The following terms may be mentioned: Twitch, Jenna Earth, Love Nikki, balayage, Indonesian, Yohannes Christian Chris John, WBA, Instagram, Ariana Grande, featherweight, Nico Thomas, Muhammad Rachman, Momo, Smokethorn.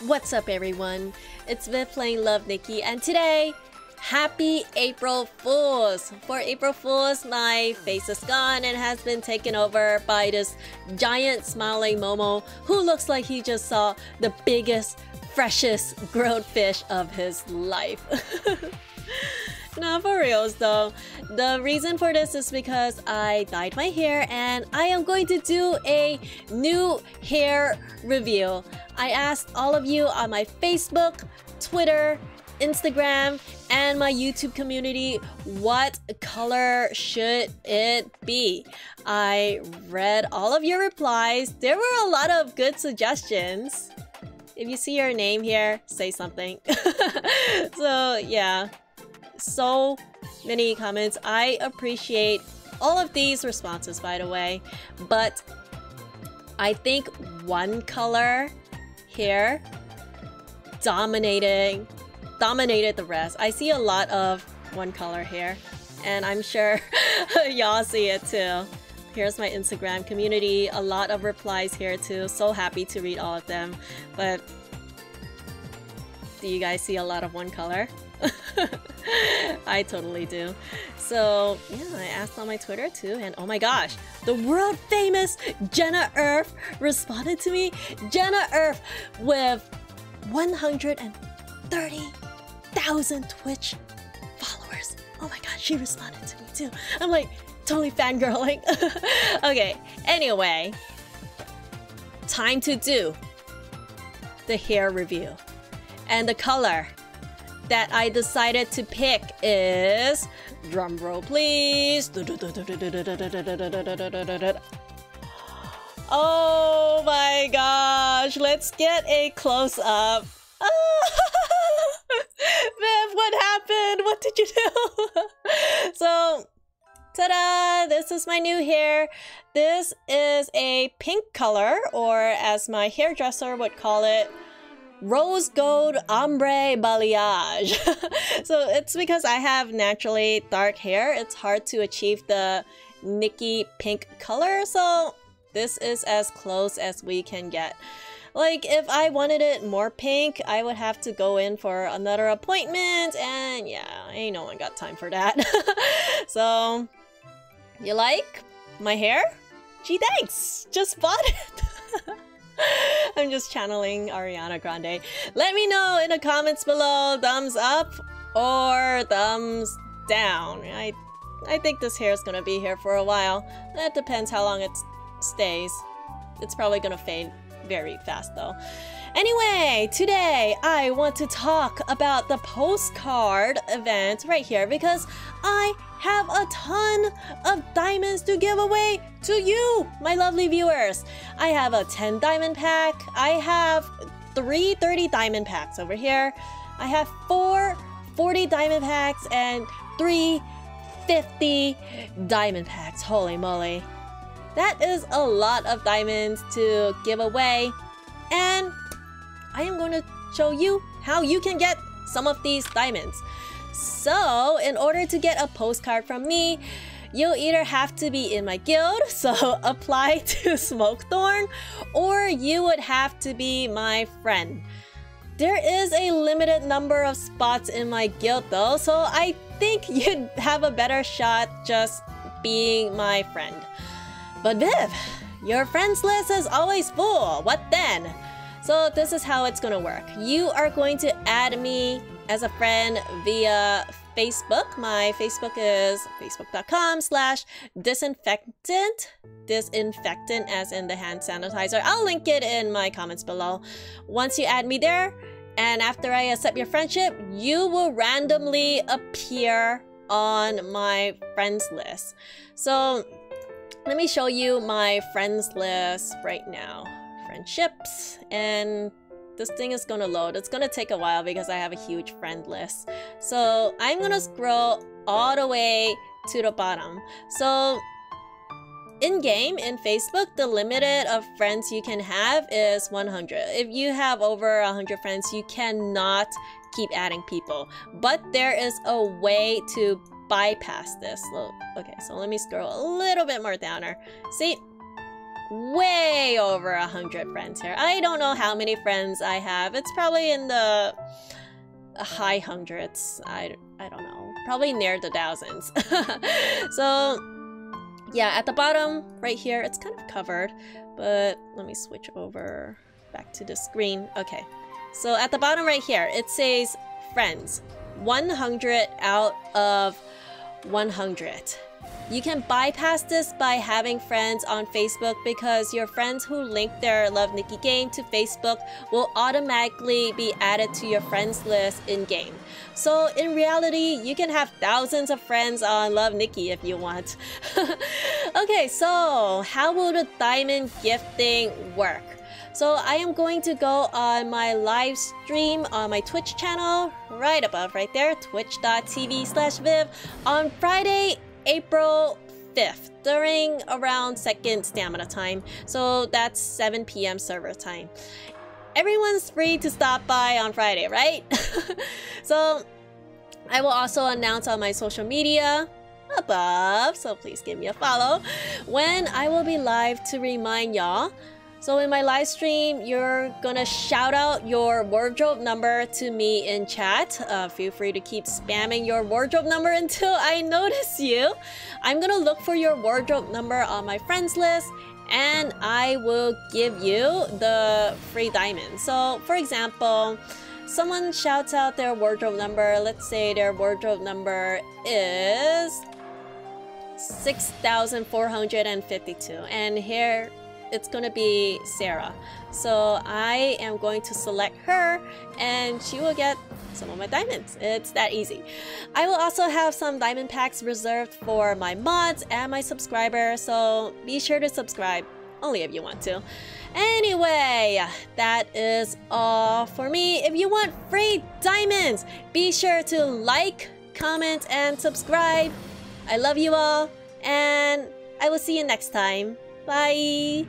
What's up, everyone? It's Viv playing Love Nikki, and today, happy April Fools! For April Fools, my face is gone and has been taken over by this giant smiling Momo who looks like he just saw the biggest, freshest grilled fish of his life. Nah, for reals though, the reason for this is because I dyed my hair and I am going to do a new hair review. I asked all of you on my Facebook, Twitter, Instagram, and my YouTube community, what color should it be? I read all of your replies. There were a lot of good suggestions. If you see your name here, say something. So yeah. So many comments. I appreciate all of these responses, by the way, but I think one color here dominated the rest. I see a lot of one color here, and I'm sure y'all see it too. Here's my Instagram community, a lot of replies here too. So happy to read all of them, but do you guys see a lot of one color? I totally do. So yeah, I asked on my Twitter too, and oh my gosh, the world famous Jenna Earth responded to me. Jenna Earth with 130,000 Twitch followers. Oh my god, she responded to me too. I'm like totally fangirling. Okay, anyway, time to do the hair review, and the color that I decided to pick is, drum roll please. Oh my gosh, let's get a close up. Viv, what happened? What did you do? So, ta-da! This is my new hair. This is a pink color, or as my hairdresser would call it, rose gold ombre balayage. So it's because I have naturally dark hair, it's hard to achieve the Nikki pink color, so this is as close as we can get. Like, if I wanted it more pink, I would have to go in for another appointment, and yeah, ain't no one got time for that. So, you like my hair? Gee, thanks! Just bought it! I'm just channeling Ariana Grande. Let me know in the comments below, thumbs up or thumbs down. I think this hair is gonna be here for a while. That depends how long it stays. It's probably gonna fade very fast though. Anyway, today I want to talk about the postcard event right here because I have a ton of diamonds to give away to you, my lovely viewers. I have a 10 diamond pack. I have 3 30 diamond packs over here. I have 4 40 diamond packs and 3 50 diamond packs. Holy moly. That is a lot of diamonds to give away. And I am going to show you how you can get some of these diamonds. So, in order to get a postcard from me, you'll either have to be in my guild, so apply to Smokethorn, or you would have to be my friend. There is a limited number of spots in my guild though, so I think you'd have a better shot just being my friend. But Viv, your friends list is always full. What then? So this is how it's gonna work. You are going to add me as a friend via Facebook. My Facebook is facebook.com/disinfectant. Disinfectant as in the hand sanitizer. I'll link it in my comments below. Once you add me there, and after I accept your friendship, you will randomly appear on my friends list. So let me show you my friends list right now. Friendships, and this thing is gonna load. It's gonna take a while because I have a huge friend list. So I'm gonna scroll all the way to the bottom. So in-game, in Facebook, the limit of friends you can have is 100. If you have over 100 friends, you cannot keep adding people. But there is a way to bypass this. Okay, so let me scroll a little bit more downer. See? way over 100 friends here. I don't know how many friends I have. It's probably in the high hundreds. I don't know. Probably near the thousands. So yeah, at the bottom right here, it's kind of covered, but let me switch over back to the screen. Okay, so at the bottom right here, it says friends, 100 out of 100. You can bypass this by having friends on Facebook, because your friends who link their Love Nikki game to Facebook will automatically be added to your friends list in-game. So in reality, you can have thousands of friends on Love Nikki if you want. Okay, so how will the diamond gifting work? So I am going to go on my live stream on my Twitch channel right above right there, twitch.tv/viv, on Friday, April 5th during around 2nd stamina time, so that's 7 PM server time. Everyone's free to stop by on Friday, right? So I will also announce on my social media above, so please give me a follow, when I will be live to remind y'all. So in my live stream, you're gonna shout out your wardrobe number to me in chat. Feel free to keep spamming your wardrobe number until I notice you. I'm gonna look for your wardrobe number on my friends list, and I will give you the free diamond. So for example, someone shouts out their wardrobe number. Let's say their wardrobe number is 6,452, and here it's gonna be Sarah. So I am going to select her, and she will get some of my diamonds. It's that easy. I will also have some diamond packs reserved for my mods and my subscribers, so be sure to subscribe, only if you want to. Anyway, that is all for me. If you want free diamonds, be sure to like, comment, and subscribe. I love you all, and I will see you next time. Bye!